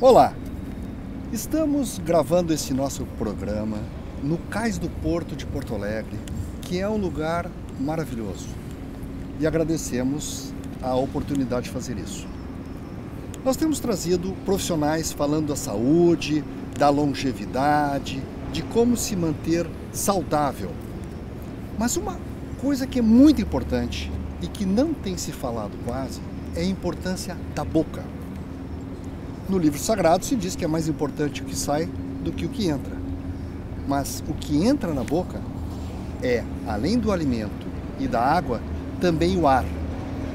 Olá! Estamos gravando esse nosso programa no Cais do Porto de Porto Alegre, que é um lugar maravilhoso, e agradecemos a oportunidade de fazer isso. Nós temos trazido profissionais falando da saúde, da longevidade, de como se manter saudável. Mas uma coisa que é muito importante e que não tem se falado quase é a importância da boca. No livro sagrado se diz que é mais importante o que sai do que o que entra. Mas o que entra na boca é, além do alimento e da água, também o ar.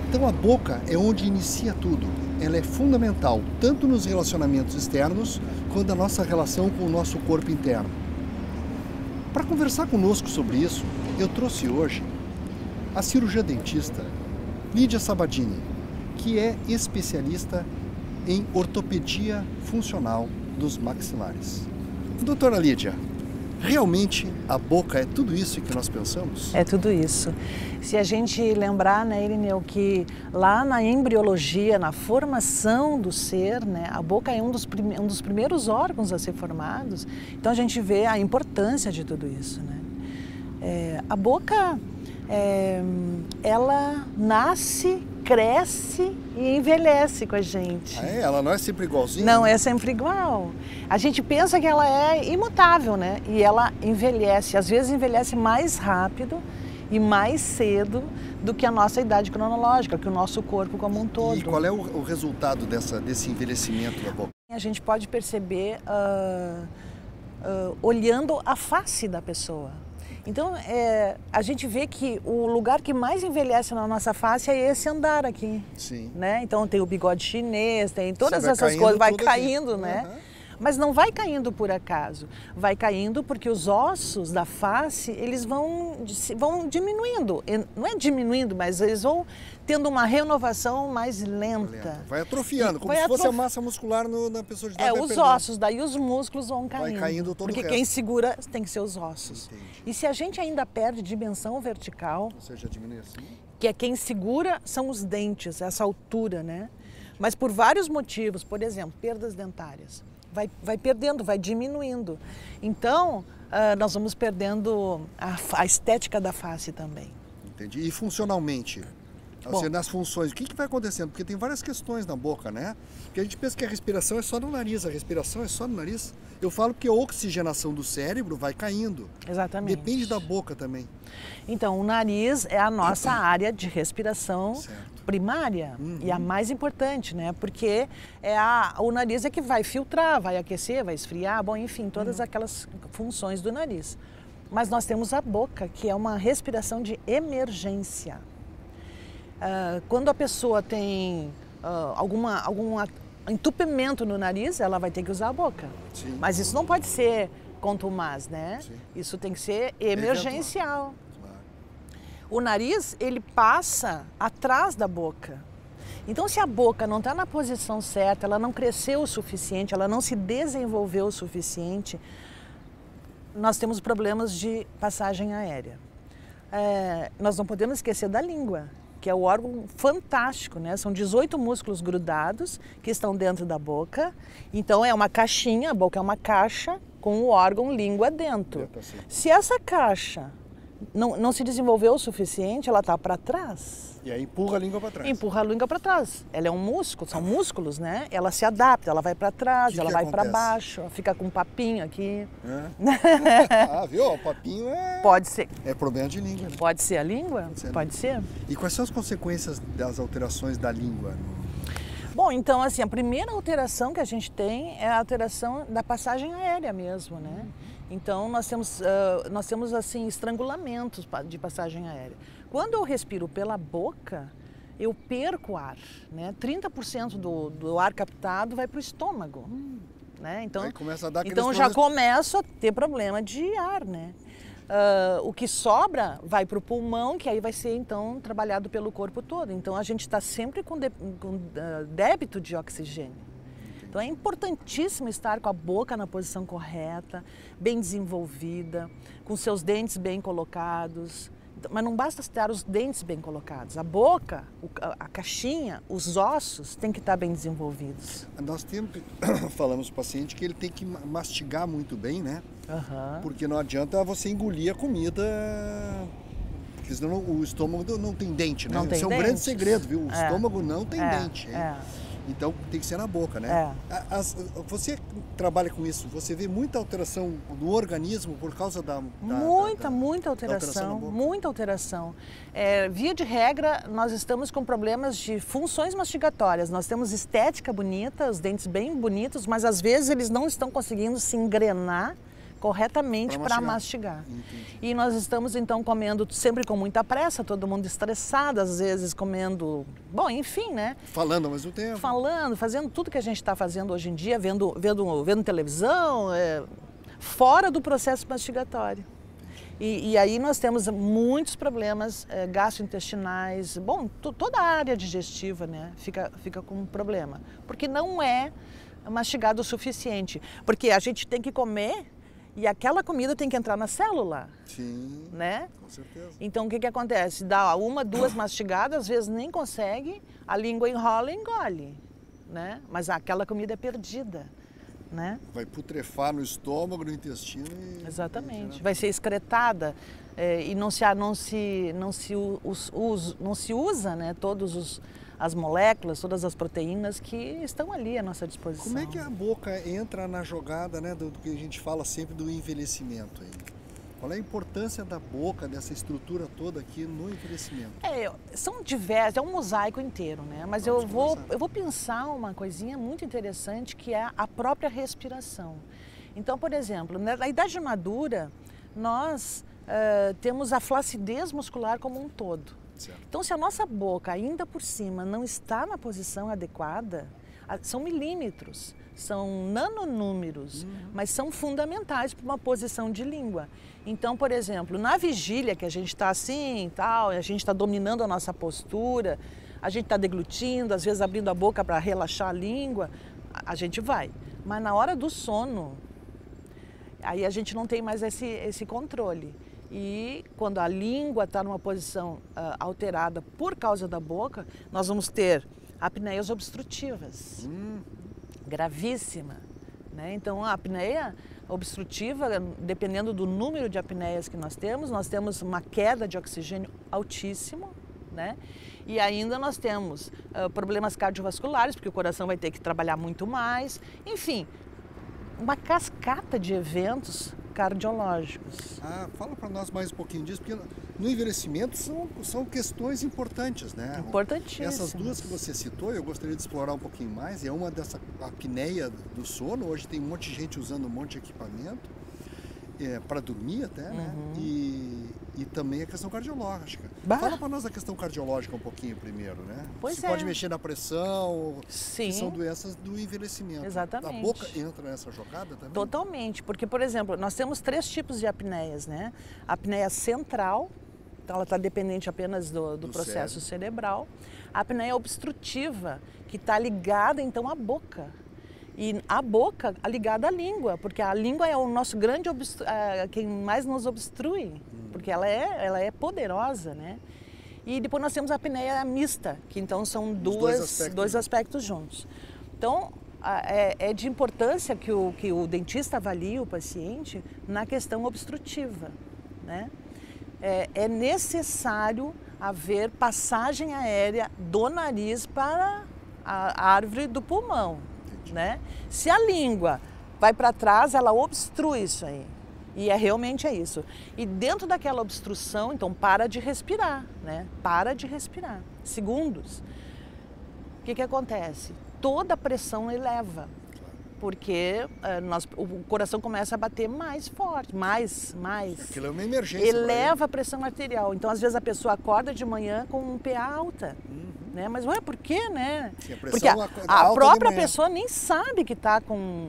Então a boca é onde inicia tudo. Ela é fundamental, tanto nos relacionamentos externos, quanto na nossa relação com o nosso corpo interno. Para conversar conosco sobre isso, eu trouxe hoje a cirurgiã dentista Lídia Sabbadini, que é especialista em ortopedia funcional dos maxilares. Doutora Lídia, realmente a boca é tudo isso que nós pensamos? É tudo isso. Se a gente lembrar, né, Irineu, que lá na embriologia, na formação do ser, né, a boca é um dos primeiros órgãos a ser formados, então a gente vê a importância de tudo isso, né? A boca, ela nasce, cresce e envelhece com a gente. Ah, é? Ela não é sempre igualzinha? Não, é sempre igual. A gente pensa que ela é imutável, né? E ela envelhece. Às vezes envelhece mais rápido e mais cedo do que a nossa idade cronológica, que o nosso corpo como um todo. E qual é o resultado desse envelhecimento da boca? A gente pode perceber olhando a face da pessoa. Então, a gente vê que o lugar que mais envelhece na nossa face é esse andar aqui. Sim. Né? Então, tem o bigode chinês, tem todas essas coisas, vai caindo, né? Uhum. Mas não vai caindo por acaso, vai caindo porque os ossos da face, eles vão diminuindo. Não é diminuindo, mas eles vão tendo uma renovação mais lenta. Vai atrofiando, como se fosse a massa muscular na pessoa de idade. Os ossos, daí os músculos vão caindo. Vai caindo todo o resto. Porque quem segura tem que ser os ossos. Entendi. E se a gente ainda perde dimensão vertical, ou seja, diminui assim, que é quem segura são os dentes, essa altura, né? Mas por vários motivos, por exemplo, perdas dentárias. Vai perdendo, vai diminuindo. Então, nós vamos perdendo a estética da face também. Entendi. E funcionalmente? Bom, seja, nas funções, o que vai acontecendo? Porque tem várias questões na boca, né? Porque a gente pensa que a respiração é só no nariz, a respiração é só no nariz. Eu falo que a oxigenação do cérebro vai caindo. Exatamente. Depende da boca também. Então, o nariz é a nossa área de respiração, certo, primária, e a mais importante, né? Porque o nariz é que vai filtrar, vai aquecer, vai esfriar, bom, enfim, todas aquelas funções do nariz. Mas nós temos a boca, que é uma respiração de emergência. Quando a pessoa tem algum entupimento no nariz, ela vai ter que usar a boca. Sim. Mas isso não pode ser contumaz, né? Sim. Isso tem que ser emergencial. Claro. O nariz, ele passa atrás da boca. Então, se a boca não está na posição certa, ela não cresceu o suficiente, ela não se desenvolveu o suficiente, nós temos problemas de passagem aérea. Nós não podemos esquecer da língua, que é o órgão fantástico, né? São 18 músculos grudados que estão dentro da boca. Então é uma caixinha, a boca é uma caixa com o órgão língua dentro. Se essa caixa não se desenvolveu o suficiente, ela está para trás. E aí empurra a língua para trás. Empurra a língua para trás. Ela é um músculo, são músculos, né? Ela se adapta, ela vai para trás, ela vai para baixo, ela fica com um papinho aqui. Ah, viu? O papinho é... Pode ser. É problema de língua. Né? Pode ser a língua? Pode ser. E quais são as consequências das alterações da língua? Bom, então assim, a primeira alteração que a gente tem é a alteração da passagem aérea mesmo, né? Então, nós temos assim, estrangulamentos de passagem aérea. Quando eu respiro pela boca, eu perco ar, né? 30% do ar captado vai para o estômago, né? Então, aí começa a dar começo a ter problema de ar, né? O que sobra vai para o pulmão, que aí vai ser, então, trabalhado pelo corpo todo. Então, a gente está sempre com débito de oxigênio. Então é importantíssimo estar com a boca na posição correta, bem desenvolvida, com seus dentes bem colocados. Mas não basta estar os dentes bem colocados, a boca, a caixinha, os ossos têm que estar bem desenvolvidos. Nós sempre falamos para o paciente que ele tem que mastigar muito bem, né? Uhum. Porque não adianta você engolir a comida, porque senão o estômago não tem dente, né? Isso é um grande segredo, viu? O estômago não tem dente. É. Então tem que ser na boca, né? É. Você trabalha com isso, você vê muita alteração no organismo por causa da... muita alteração, muita alteração. É, via de regra, nós estamos com problemas de funções mastigatórias. Nós temos estética bonita, os dentes bem bonitos, mas às vezes eles não estão conseguindo se engrenar corretamente para mastigar. E nós estamos então comendo sempre com muita pressa, todo mundo estressado, às vezes comendo, bom, enfim, né? Falando ao mesmo tempo. Falando, fazendo tudo que a gente está fazendo hoje em dia, vendo televisão, fora do processo mastigatório. E aí nós temos muitos problemas gastrointestinais, bom, toda a área digestiva, né? Fica com um problema, porque não é mastigado o suficiente, porque a gente tem que comer e aquela comida tem que entrar na célula. Sim, né? Com certeza. Então o que acontece? Dá uma, duas mastigadas, às vezes nem consegue, a língua enrola e engole, né? Mas aquela comida é perdida, né? Vai putrefar no estômago, no intestino e... Exatamente, vai ser excretada e não se usa, né, as moléculas, todas as proteínas que estão ali à nossa disposição. Como é que a boca entra na jogada, né, do que a gente fala sempre do envelhecimento? Aí? Qual é a importância da boca, dessa estrutura toda aqui no envelhecimento? São diversos, é um mosaico inteiro, né? Mas eu vou pensar uma coisinha muito interessante, que é a própria respiração. Então, por exemplo, na idade madura, nós temos a flacidez muscular como um todo. Então, se a nossa boca ainda por cima não está na posição adequada, são milímetros, são nanonúmeros, mas são fundamentais para uma posição de língua. Então, por exemplo, na vigília, que a gente está assim, tal, a gente está dominando a nossa postura, a gente está deglutindo, às vezes abrindo a boca para relaxar a língua, a gente vai. Mas na hora do sono, aí a gente não tem mais esse controle. E quando a língua está numa posição alterada por causa da boca, nós vamos ter apneias obstrutivas, gravíssima, né? Então a apneia obstrutiva, dependendo do número de apneias que nós temos uma queda de oxigênio altíssimo, né? E ainda nós temos problemas cardiovasculares, porque o coração vai ter que trabalhar muito mais, enfim, uma cascata de eventos cardiológicos. Ah, fala para nós mais um pouquinho disso, porque no envelhecimento são questões importantes, né? Importantíssimas. Essas duas que você citou, eu gostaria de explorar um pouquinho mais, é uma dessa apneia do sono, hoje tem um monte de gente usando um monte de equipamento, para dormir até, né? E também a questão cardiológica. Fala para nós a questão cardiológica um pouquinho primeiro, né? Pois é. Pode mexer na pressão, que são doenças do envelhecimento. Exatamente. A boca entra nessa jogada também? Totalmente, porque, por exemplo, nós temos três tipos de apneias, né? A apneia central, então ela está dependente apenas do processo cerebral. A apneia obstrutiva, que está ligada, então, à boca. E a boca ligada à língua, porque a língua é o nosso grande quem mais nos obstrui, porque ela é poderosa, né? E depois nós temos a apneia mista, que então são dois aspectos juntos. Então é de importância que o dentista avalie o paciente na questão obstrutiva, né? É necessário haver passagem aérea do nariz para a árvore do pulmão, né? Se a língua vai para trás, ela obstrui isso aí. E realmente é isso. E dentro daquela obstrução, então, para de respirar, né? Para de respirar. Segundos. O que acontece? Toda a pressão eleva, porque o coração começa a bater mais forte, mais. Aquilo é uma emergência. Eleva a pressão arterial. Então, às vezes, a pessoa acorda de manhã com um PA alta. Né? Mas ué, por quê, né? Porque a própria pessoa nem sabe que está com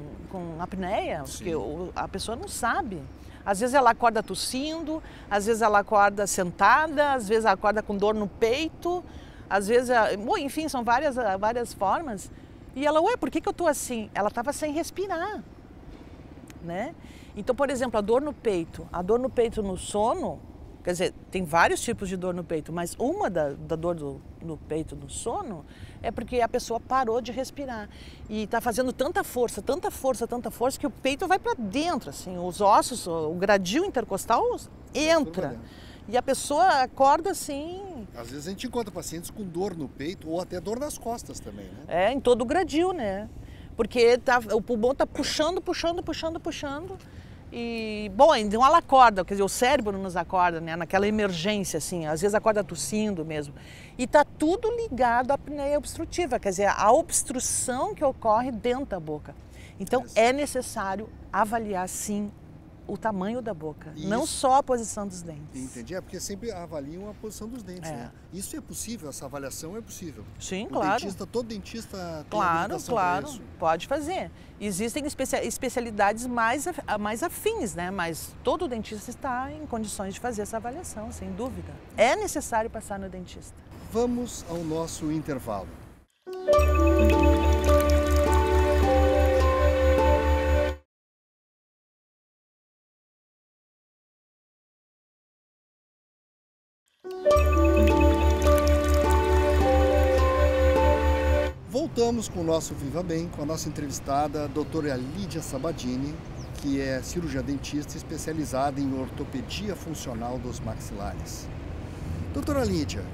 apneia, porque a pessoa não sabe. Às vezes ela acorda tossindo, às vezes ela acorda sentada, às vezes ela acorda com dor no peito, às vezes, enfim, são várias formas. E ela, ué, por que que eu tô assim? Ela tava sem respirar, né? Então, por exemplo, a dor no peito no sono, quer dizer, tem vários tipos de dor no peito, mas uma da dor no peito no sono é porque a pessoa parou de respirar e tá fazendo tanta força, que o peito vai para dentro, assim, os ossos, o gradil intercostal entra. E a pessoa acorda assim... Às vezes a gente encontra pacientes com dor no peito ou até dor nas costas também, né? É, em todo o gradil, né? Porque o pulmão tá puxando e, bom, então ela acorda, quer dizer, o cérebro nos acorda, né? Naquela emergência, assim, às vezes acorda tossindo mesmo. E tá tudo ligado à apneia obstrutiva, quer dizer, a obstrução que ocorre dentro da boca. Então é necessário avaliar, sim, o tamanho da boca, isso. Não só a posição dos dentes. Entendi, é porque sempre avaliam a posição dos dentes, né? Isso é possível, essa avaliação é possível? Sim, claro. Dentista, todo dentista tem habilitação para isso? Claro, pode fazer. Existem especialidades mais afins, né? Mas todo dentista está em condições de fazer essa avaliação, sem dúvida. É necessário passar no dentista. Vamos ao nosso intervalo. Voltamos com o nosso Viva Bem, com a nossa entrevistada, a doutora Lídia Sabbadini, que é cirurgiã dentista especializada em ortopedia funcional dos maxilares. Doutora Lídia,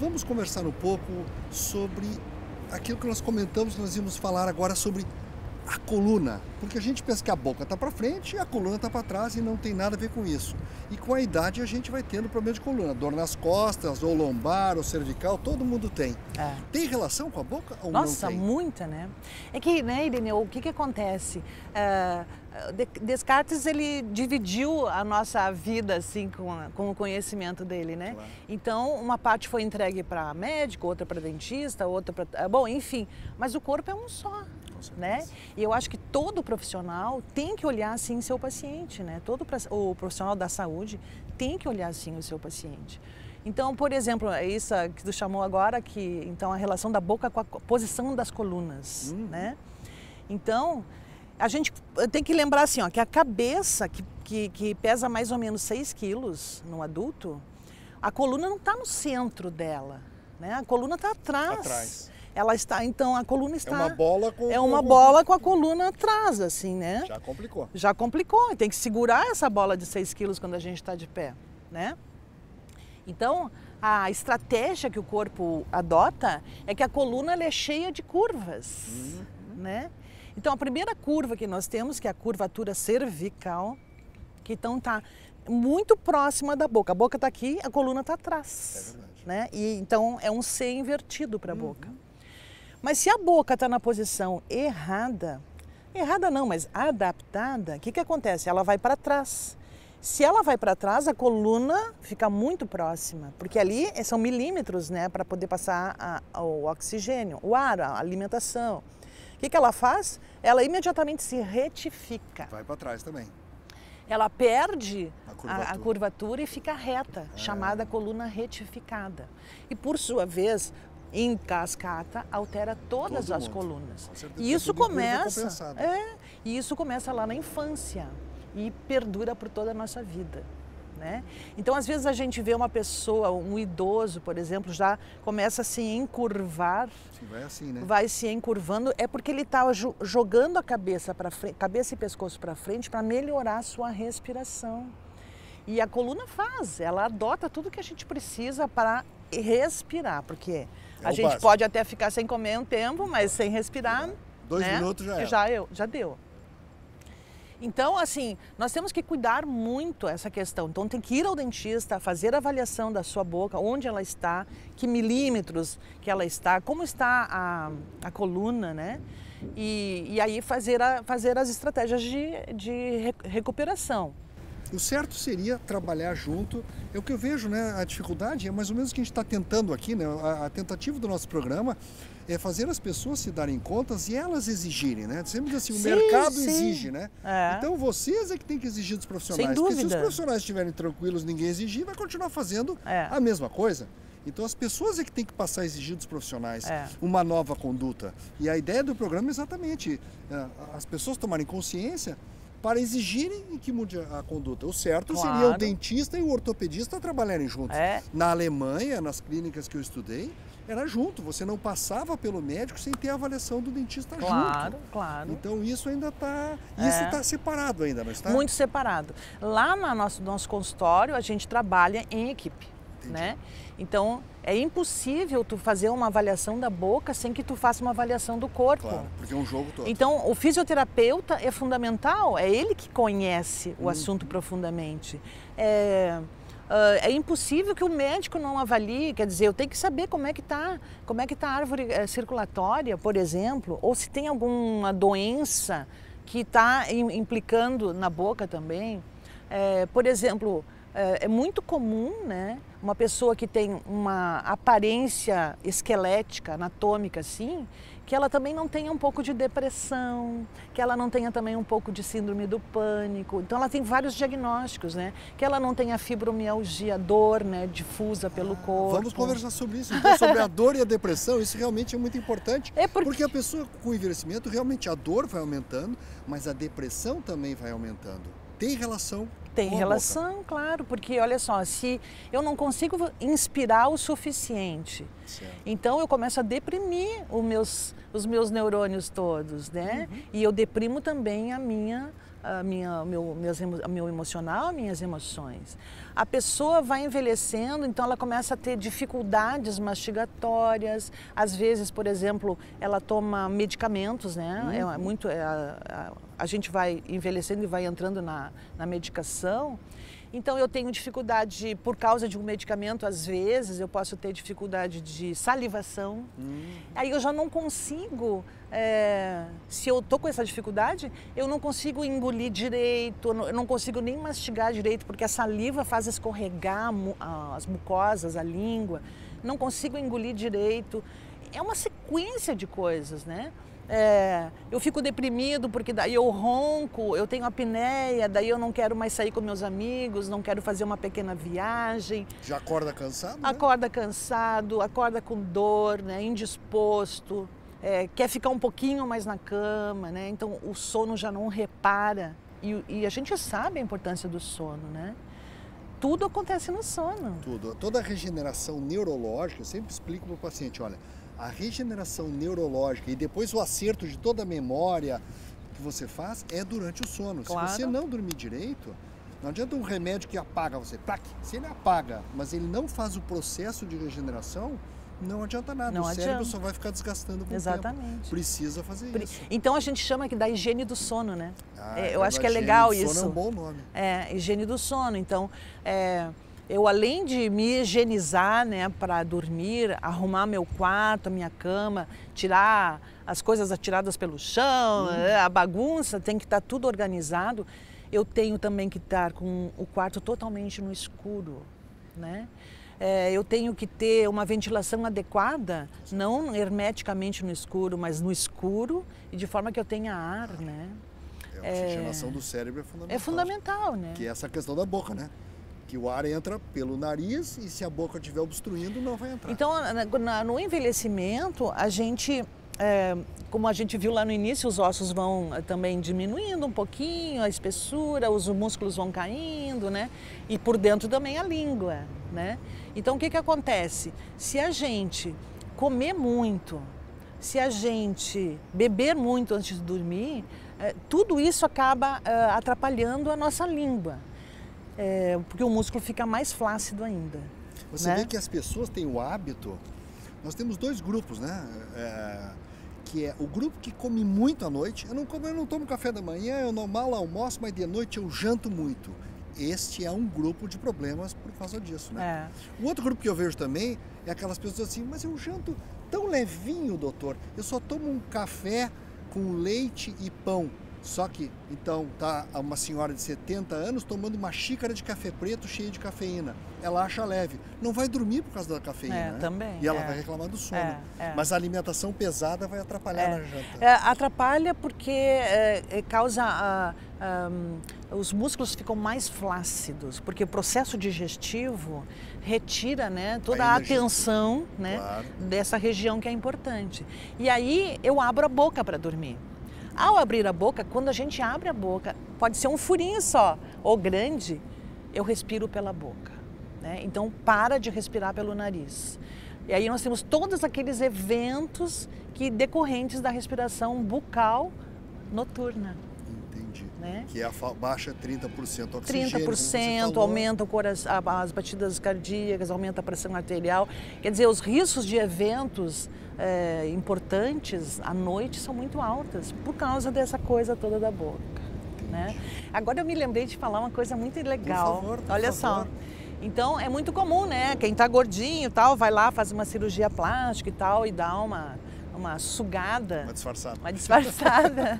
vamos conversar um pouco sobre aquilo que nós comentamos, nós íamos falar agora sobre a coluna, porque a gente pensa que a boca está para frente e a coluna está para trás e não tem nada a ver com isso. E com a idade a gente vai tendo problema de coluna, dor nas costas, ou lombar, ou cervical, todo mundo tem. É. Tem relação com a boca ou não tem? Nossa, muita, né? É que, né, Irineu, o que acontece? Descartes, ele dividiu a nossa vida, assim, com o conhecimento dele, né? Claro. Então, uma parte foi entregue para médico, outra para dentista, outra para... Bom, enfim, mas o corpo é um só. Né? E eu acho que todo profissional tem que olhar assim o seu paciente, né? Todo o profissional da saúde tem que olhar assim o seu paciente. Então, por exemplo, é isso que tu chamou agora, que então a relação da boca com a posição das colunas, né? Então, a gente tem que lembrar assim, ó, que a cabeça que pesa mais ou menos 6 quilos no adulto, a coluna não está no centro dela, né? A coluna está atrás. Ela está, então, a coluna está... É uma bola com a coluna atrás, assim, né? Já complicou. Já complicou. Tem que segurar essa bola de 6 quilos quando a gente está de pé, né? Então, a estratégia que o corpo adota é que a coluna é cheia de curvas, né? Então, a primeira curva que nós temos, que é a curvatura cervical, que então está muito próxima da boca. A boca está aqui, a coluna está atrás. É verdade. Né? E, então, é um C invertido para a boca. Mas se a boca está na posição errada não, mas adaptada, o que acontece? Ela vai para trás. Se ela vai para trás, a coluna fica muito próxima, porque ali são milímetros, né, para poder passar o oxigênio, o ar, a alimentação. O que ela faz? Ela imediatamente se retifica. Vai para trás também. Ela perde a curvatura e fica reta, chamada coluna retificada. E por sua vez, em cascata, altera todas as colunas. E isso começa, lá na infância e perdura por toda a nossa vida, né? Então, às vezes a gente vê uma pessoa, um idoso, por exemplo, já começa a se encurvar, vai se encurvando, é porque ele está jogando a cabeça para frente, cabeça e pescoço para frente, para melhorar a sua respiração. E a coluna faz, ela adota tudo que a gente precisa para respirar, porque a gente pode até ficar sem comer um tempo, mas sem respirar... 2 minutos já era. Já deu. Então, assim, nós temos que cuidar muito essa questão. Então, tem que ir ao dentista, fazer a avaliação da sua boca, onde ela está, que milímetros que ela está, como está a coluna, né? E aí fazer as estratégias de recuperação. O certo seria trabalhar junto, é o que eu vejo, né? A dificuldade é mais ou menos o que a gente está tentando aqui, né? A tentativa do nosso programa é fazer as pessoas se darem contas e elas exigirem, né? Sempre diz assim, o mercado exige, né? É. Então vocês é que tem que exigir dos profissionais. Sem dúvida. Porque se os profissionais estiverem tranquilos, ninguém exigir, vai continuar fazendo a mesma coisa. Então as pessoas é que tem que passar a exigir dos profissionais uma nova conduta. E a ideia do programa é exatamente as pessoas tomarem consciência para exigirem que mude a conduta. O certo seria o dentista e o ortopedista trabalharem juntos. Na Alemanha, nas clínicas que eu estudei, era junto. Você não passava pelo médico sem ter a avaliação do dentista junto. Claro. Então isso ainda está separado ainda, não está? Muito separado. Lá no nosso consultório, a gente trabalha em equipe. Né? Então, é impossível tu fazer uma avaliação da boca sem que tu faça uma avaliação do corpo. Claro, porque é um jogo todo. Então, o fisioterapeuta é fundamental, é ele que conhece o assunto profundamente. É impossível que o médico não avalie, quer dizer, eu tenho que saber como é que tá a árvore circulatória, por exemplo, ou se tem alguma doença que está implicando na boca também. Por exemplo, é muito comum, né, uma pessoa que tem uma aparência esquelética, anatômica, assim, que ela também não tenha um pouco de depressão, que ela não tenha também um pouco de síndrome do pânico. Então, ela tem vários diagnósticos, né? Que ela não tenha fibromialgia, dor, né, difusa pelo corpo. Vamos conversar sobre isso, então, sobre a dor e a depressão. Isso realmente é muito importante, porque a pessoa com envelhecimento, realmente a dor vai aumentando, mas a depressão também vai aumentando. Tem relação? Tem relação, claro, porque olha só, se eu não consigo inspirar o suficiente, então eu começo a deprimir os meus neurônios todos, né? E eu deprimo também o meu emocional, minhas emoções. A pessoa vai envelhecendo, então ela começa a ter dificuldades mastigatórias. Às vezes, por exemplo, ela toma medicamentos, né? A gente vai envelhecendo e vai entrando na medicação. Então eu tenho dificuldade, por causa de um medicamento, às vezes eu posso ter dificuldade de salivação. Aí eu já não consigo, se eu tô com essa dificuldade, eu não consigo engolir direito, eu não consigo nem mastigar direito, porque a saliva faz escorregar as mucosas, a língua, não consigo engolir direito. É uma sequência de coisas, né? Eu fico deprimido porque daí eu ronco, eu tenho apneia, daí eu não quero mais sair com meus amigos, não quero fazer uma pequena viagem. Já acorda cansado, né? Acorda cansado, acorda com dor, né? Indisposto, quer ficar um pouquinho mais na cama, né? Então o sono já não repara e a gente sabe a importância do sono, né? Tudo acontece no sono. Tudo. Toda a regeneração neurológica, eu sempre explico para o paciente, olha, a regeneração neurológica e depois o acerto de toda a memória que você faz é durante o sono. Claro. Se você não dormir direito, não adianta um remédio que apaga você. Se ele apaga, mas ele não faz o processo de regeneração, não adianta nada. O cérebro só vai ficar desgastando com o tempo. Precisa fazer isso. Então a gente chama da higiene do sono, né? Eu acho que é legal isso. Higiene do sono é um bom nome. Higiene do sono. Então, eu, além de me higienizar, né, para dormir, arrumar meu quarto, minha cama, tirar as coisas atiradas pelo chão, a bagunça, tem que estar tudo organizado. Eu tenho também que estar com o quarto totalmente no escuro, né? Eu tenho que ter uma ventilação adequada, não hermeticamente no escuro, mas no escuro e de forma que eu tenha ar, né? A oxigenação do cérebro é fundamental. É fundamental, né? Que é essa questão da boca, né? Que o ar entra pelo nariz e se a boca estiver obstruindo, não vai entrar. Então, no envelhecimento, a gente, como a gente viu lá no início, os ossos vão também diminuindo um pouquinho, a espessura, os músculos vão caindo, né? E por dentro também a língua, né? Então, o que acontece? Se a gente comer muito, se a gente beber muito antes de dormir, tudo isso acaba atrapalhando a nossa língua. Porque o músculo fica mais flácido ainda. Você vê que as pessoas têm o hábito, nós temos dois grupos, né? Que é o grupo que come muito à noite, eu não tomo café da manhã, eu não mal almoço, mas de noite eu janto muito. Este é um grupo de problemas por causa disso, né? O outro grupo que eu vejo também é aquelas pessoas assim, mas eu janto tão levinho, doutor, eu só tomo um café com leite e pão. Só que, então, tá uma senhora de 70 anos tomando uma xícara de café preto cheia de cafeína. Ela acha leve. Não vai dormir por causa da cafeína, né? Também. E ela vai reclamar do sono. Mas a alimentação pesada vai atrapalhar na janta. Atrapalha porque causa os músculos ficam mais flácidos, porque o processo digestivo retira, né, toda a atenção, né, claro, dessa região que é importante. E aí eu abro a boca para dormir. Ao abrir a boca, quando a gente abre a boca, pode ser um furinho só ou grande, eu respiro pela boca, né? Então para de respirar pelo nariz. E aí nós temos todos aqueles eventos que decorrentes da respiração bucal noturna. Entendi. Né? Que é baixa 30% oxigênio. 30% aumenta o coração, as batidas cardíacas, aumenta a pressão arterial. Quer dizer, os riscos de eventos importantes à noite são muito altas por causa dessa coisa toda da boca. Né? Agora eu me lembrei de falar uma coisa muito legal. Por favor, por olha favor. Só. Então é muito comum, né? Quem tá gordinho e tal, vai lá, faz uma cirurgia plástica e tal e dá uma sugada. Uma disfarçada. Uma disfarçada.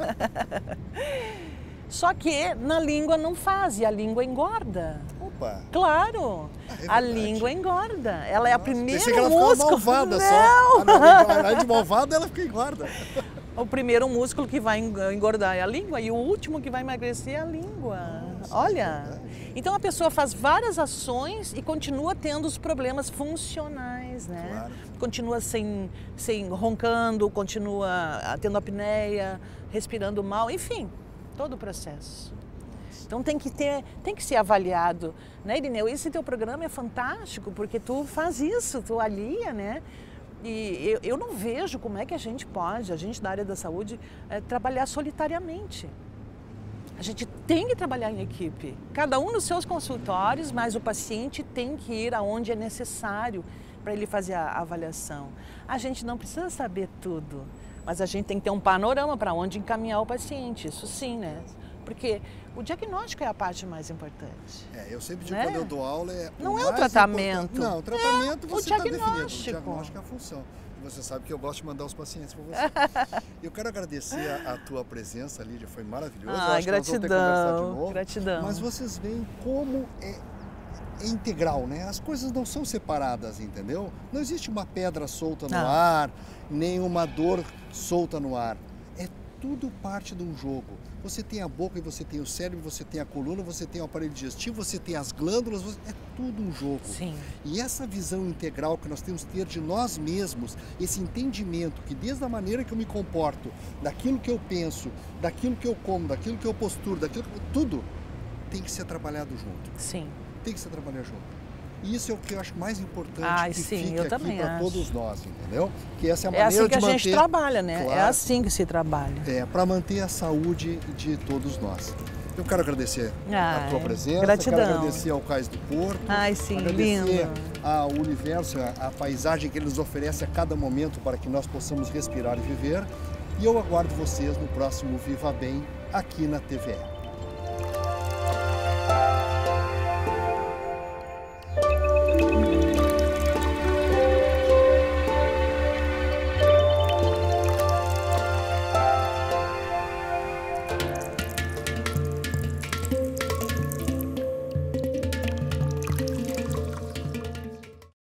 Só que na língua não faz e a língua engorda. Opa! Claro! É a língua engorda. Ela é a primeira músculo. Pensei que ela ficou malvada só. Ah, não, ela é de malvada, ela fica engorda. O primeiro músculo que vai engordar é a língua e o último que vai emagrecer é a língua. Nossa, olha! Então a pessoa faz várias ações e continua tendo os problemas funcionais, né? Claro. Continua sem roncando, continua tendo apneia, respirando mal, enfim, todo o processo. Então tem que ser avaliado, né, Irineu? Esse teu programa é fantástico porque tu faz isso, tu alia, né? E eu não vejo como é que a gente da área da saúde, trabalhar solitariamente. A gente tem que trabalhar em equipe, cada um nos seus consultórios, mas o paciente tem que ir aonde é necessário para ele fazer a avaliação. A gente não precisa saber tudo, mas a gente tem que ter um panorama para onde encaminhar o paciente, isso sim, né? Porque o diagnóstico é a parte mais importante. Eu sempre digo, né, quando eu dou aula, não é o tratamento. Importante. Não, o tratamento você está definido. O diagnóstico é a função. Você sabe que eu gosto de mandar os pacientes para você. Eu quero agradecer a tua presença, Lídia, foi maravilhoso. Ah, acho gratidão, que nós vamos ter que conversar de novo. Gratidão. Mas vocês veem como é integral, né? As coisas não são separadas, entendeu? Não existe uma pedra solta no ar, nem uma dor solta no ar. É tudo parte de um jogo. Você tem a boca e você tem o cérebro, você tem a coluna, você tem o aparelho digestivo, você tem as glândulas, é tudo um jogo. Sim. E essa visão integral que nós temos que ter de nós mesmos, esse entendimento que desde a maneira que eu me comporto, daquilo que eu penso, daquilo que eu como, daquilo que eu posturo, tudo tem que ser trabalhado junto. Sim. Tem que ser trabalhado junto. Isso é o que eu acho mais importante que fique aqui para todos nós, entendeu? Que essa é a maneira assim que a gente trabalha, né? Claro, é assim que se trabalha. Para manter a saúde de todos nós. Eu quero agradecer a tua presença, gratidão. Quero agradecer ao Cais do Porto, agradecer ao universo, a paisagem que eles oferecem a cada momento para que nós possamos respirar e viver. E eu aguardo vocês no próximo Viva Bem aqui na TVE.